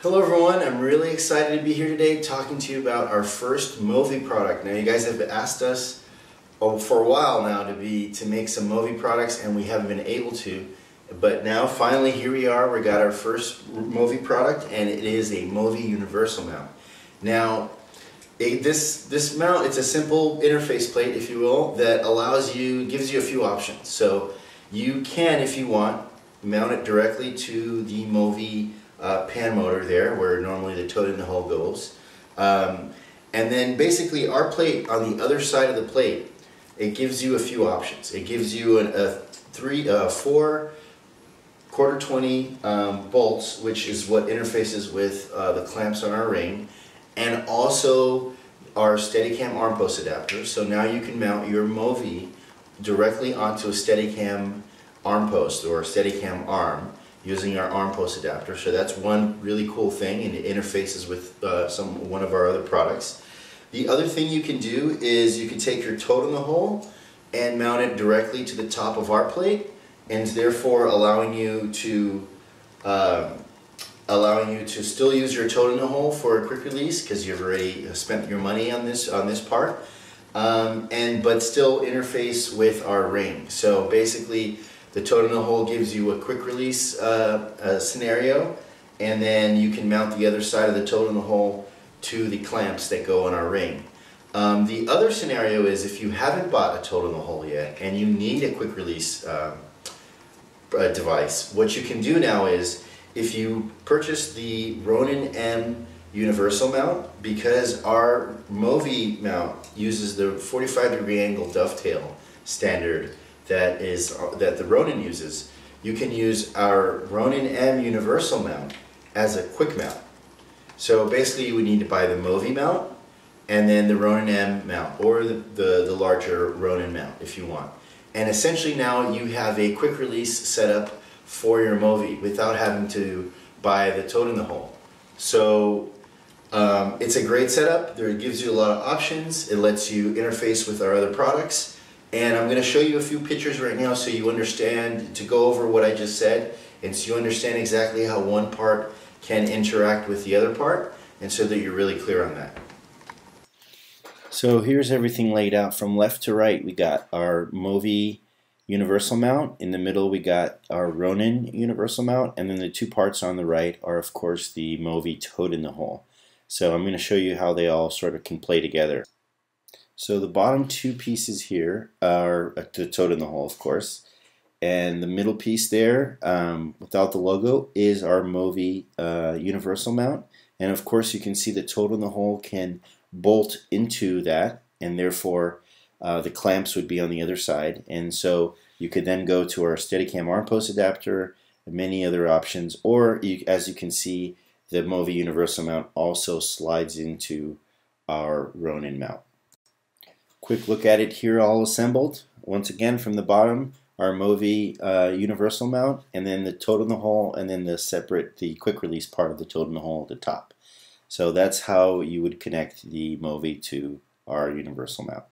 Hello everyone, I'm really excited to be here today talking to you about our first Movi product. Now you guys have asked us for a while now to make some Movi products, and we haven't been able to, but now finally here we are. We got our first Movi product, and it is a Movi universal mount. Now this mount, it's a simple interface plate, if you will, that gives you a few options. So you can, if you want, mount it directly to the Movi pan motor there, where normally the toad in the hull goes. And then basically our plate, on the other side of the plate, it gives you a few options. It gives you four quarter-20 bolts, which is what interfaces with the clamps on our ring, and also our Steadicam arm post adapter. So now you can mount your Movi directly onto a Steadicam arm post or Steadicam arm, using our arm post adapter. So that's one really cool thing, and it interfaces with one of our other products. The other thing you can do is you can take your toad in the hole and mount it directly to the top of our plate, and therefore allowing you to still use your toad in the hole for a quick release, because you've already spent your money on this part, but still interface with our ring. So basically, the toad in the hole gives you a quick release scenario, and then you can mount the other side of the toad in the hole to the clamps that go on our ring. The other scenario is if you haven't bought a toad in the hole yet and you need a quick release device, what you can do now is, if you purchase the Ronin M universal mount, because our Movi mount uses the 45-degree angle dovetail standard that the Ronin uses, you can use our Ronin M universal mount as a quick mount. So basically you would need to buy the Movi mount and then the Ronin M mount, or the larger Ronin mount if you want. And essentially now you have a quick release setup for your Movi without having to buy the toad in the hole. So it's a great setup. It gives you a lot of options. It lets you interface with our other products. And I'm going to show you a few pictures right now so you understand, to go over what I just said, and so you understand exactly how one part can interact with the other part, and so that you're really clear on that. So here's everything laid out from left to right. We got our Movi universal mount, in the middle we got our Ronin universal mount, and then the two parts on the right are of course the Movi toad in the hole. So I'm going to show you how they all sort of can play together. So the bottom two pieces here are the toad in the hole, of course, and the middle piece there, without the logo, is our Movi universal mount. And of course you can see the toad in the hole can bolt into that, and therefore the clamps would be on the other side. And so you could then go to our Steadicam arm post adapter and many other options, or as you can see, the Movi universal mount also slides into our Ronin mount. Quick look at it here, all assembled. Once again, from the bottom, our Movi universal mount, and then the toad in the hole, and then the quick release part of the toad in the hole at the top. So that's how you would connect the Movi to our universal mount.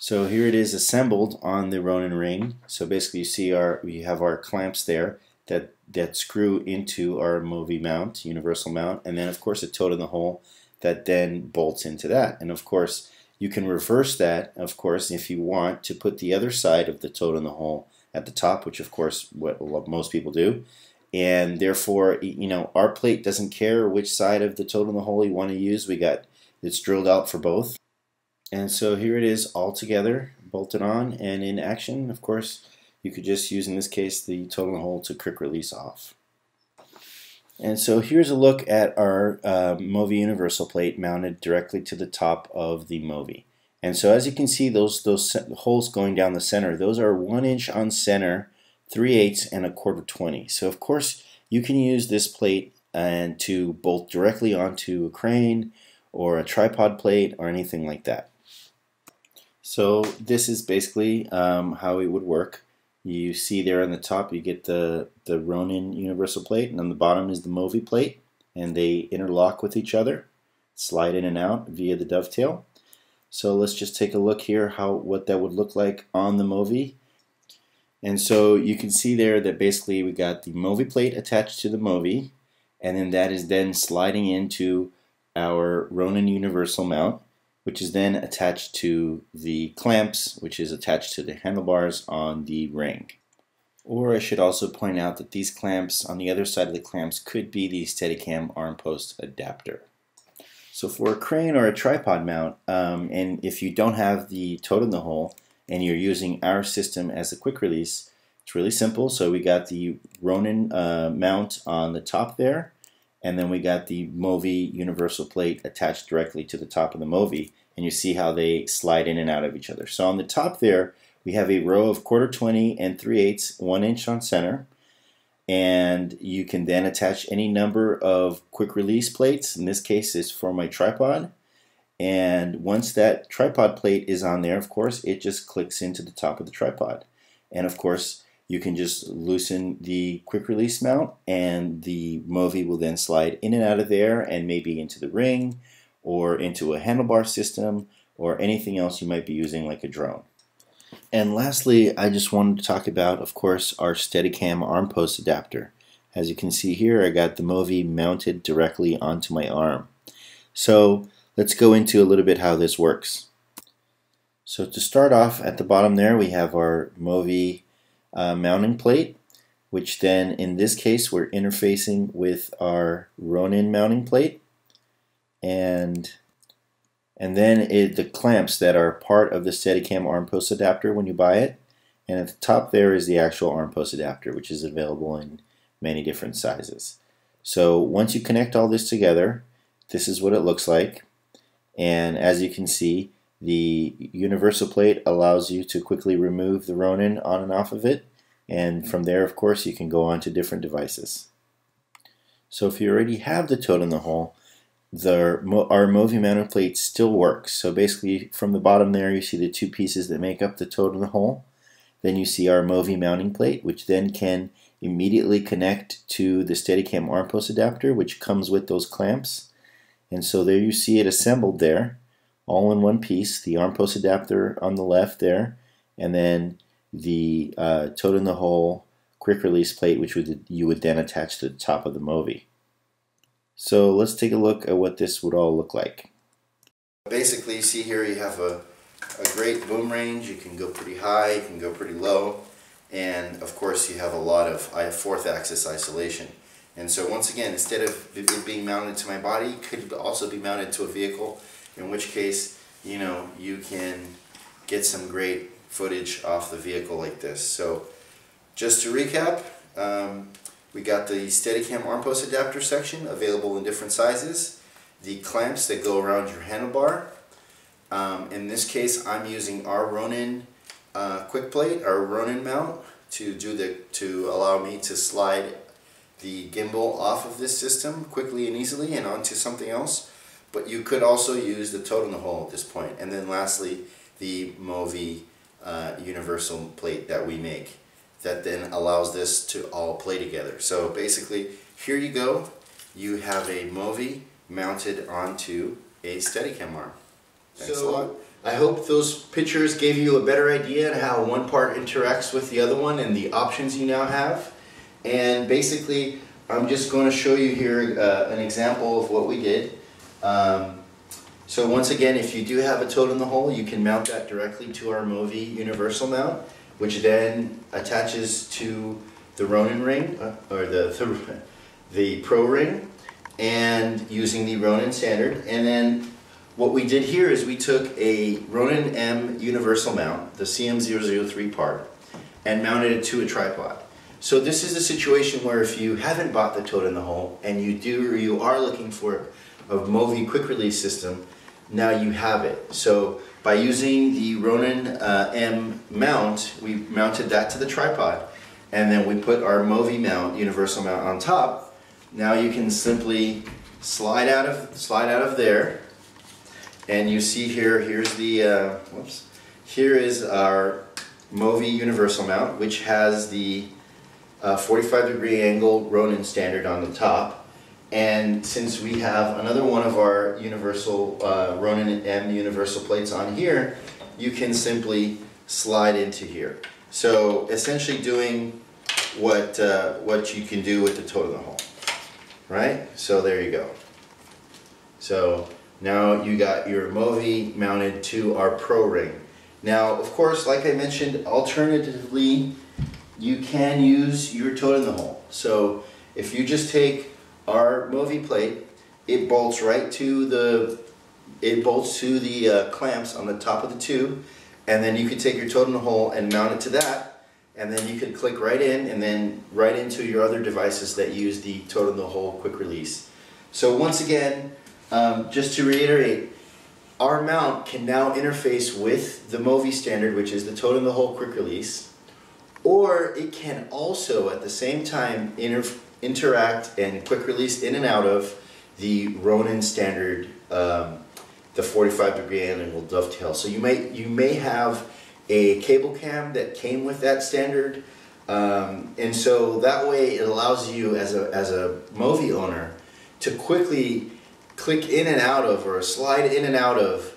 So here it is assembled on the Ronin ring. So basically, you see we have our clamps there that screw into our Movi mount, universal mount, and then of course a toad in the hole that then bolts into that, and of course. You can reverse that, of course, if you want, to put the other side of the toad in the hole at the top, which of course what most people do. And therefore, you know, our plate doesn't care which side of the toad in the hole you want to use. It's drilled out for both. And so here it is all together, bolted on and in action. Of course, you could just use, in this case, the toad in the hole to quick release off. And so here's a look at our Movi universal plate mounted directly to the top of the Movi. And so as you can see, those holes going down the center, those are 1 inch on center, 3/8 and a quarter-20. So of course you can use this plate and to bolt directly onto a crane or a tripod plate or anything like that. So this is basically how it would work. You see there on the top you get the Ronin universal plate, and on the bottom is the Movi plate, and they interlock with each other, slide in and out via the dovetail. So let's just take a look here what that would look like on the Movi. And so you can see there that basically we got the Movi plate attached to the Movi, and then that is then sliding into our Ronin universal mount, which is then attached to the clamps, which is attached to the handlebars on the ring. Or I should also point out that these clamps, on the other side of the clamps, could be the Steadicam arm post adapter. So for a crane or a tripod mount, and if you don't have the toad in the hole and you're using our system as a quick release, it's really simple. So we got the Ronin mount on the top there, and then we got the Movi universal plate attached directly to the top of the Movi, and you see how they slide in and out of each other. So on the top there, we have a row of 1/4-20 and 3/8, 1 inch on center, and you can then attach any number of quick release plates. In this case, is for my tripod, and once that tripod plate is on there, of course, it just clicks into the top of the tripod, and of course, you can just loosen the quick release mount, and the Movi will then slide in and out of there, and maybe into the ring, or into a handlebar system, or anything else you might be using, like a drone. And lastly, I just wanted to talk about, of course, our Steadicam arm post adapter. As you can see here, I got the Movi mounted directly onto my arm. So let's go into a little bit how this works. So to start off, at the bottom there, we have our Movi mounting plate, which then, in this case, we're interfacing with our Ronin mounting plate. And then the clamps that are part of the Steadicam arm post adapter when you buy it. And at the top there is the actual arm post adapter, which is available in many different sizes. So once you connect all this together, this is what it looks like. And as you can see, the universal plate allows you to quickly remove the Ronin on and off of it. And from there, of course, you can go on to different devices. So if you already have the toad in the hole, our Movi mounting plate still works. So basically, from the bottom there, you see the two pieces that make up the toad in the hole. Then you see our Movi mounting plate, which then can immediately connect to the Steadicam arm post adapter, which comes with those clamps. And so there you see it assembled there, all in one piece. The arm post adapter on the left there, and then the toad in the hole quick release plate, which you would then attach to the top of the Movi. So let's take a look at what this would all look like. Basically, you see here you have a great boom range. You can go pretty high, you can go pretty low, and of course you have a lot of 4th axis isolation. And so once again, instead of it being mounted to my body, it could also be mounted to a vehicle, in which case, you know, you can get some great footage off the vehicle like this. So just to recap, we got the Steadicam arm post adapter section available in different sizes, the clamps that go around your handlebar. In this case, I'm using our Ronin quick plate, our Ronin mount, to allow me to slide the gimbal off of this system quickly and easily and onto something else. But you could also use the toad in the hole at this point. And then lastly, the Movi universal plate that we make, that then allows this to all play together. So basically, here you go. You have a Movi mounted onto a Steadicam arm. Thanks a lot. I hope those pictures gave you a better idea on how one part interacts with the other one and the options you now have. And basically, I'm just going to show you here an example of what we did. So once again, if you do have a toad in the hole, you can mount that directly to our Movi universal mount, which then attaches to the Ronin ring, or the PRO-Ring, and using the Ronin standard. And then what we did here is we took a Ronin M universal mount, the CM-003 part, and mounted it to a tripod. So this is a situation where if you haven't bought the toad in the hole, and you are looking for a Movi quick release system, now you have it. So by using the Ronin M mount, we mounted that to the tripod, and then we put our Movi mount, universal mount, on top. Now you can simply slide out of there, and you see here. Here's the whoops. Here is our Movi universal mount, which has the 45-degree angle Ronin standard on the top. And since we have another one of our universal Ronin M universal plates on here, you can simply slide into here. So essentially doing what you can do with the toad in the hole. right? So there you go. So now you got your Movi mounted to our PRO-Ring. Now, of course, like I mentioned, alternatively, you can use your toad in the hole. So if you just take our Movi plate, it bolts right to the clamps on the top of the tube, and then you could take your toad in the hole and mount it to that, and then you could click right in and then right into your other devices that use the toad in the hole quick release. So once again, just to reiterate, our mount can now interface with the Movi standard, which is the toad in the hole quick release, or it can also at the same time interact and quick release in and out of the Ronin standard, the 45-degree angle dovetail. So you may have a cable cam that came with that standard, and so that way it allows you as a Movi owner to quickly click in and out of, or slide in and out of,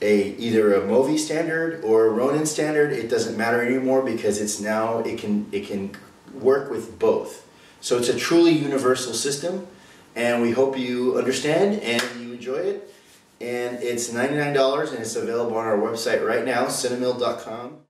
either a Movi standard or a Ronin standard. It doesn't matter anymore because it's now it can work with both. So it's a truly universal system, and we hope you understand and you enjoy it. And it's $99, and it's available on our website right now, cinemilled.com.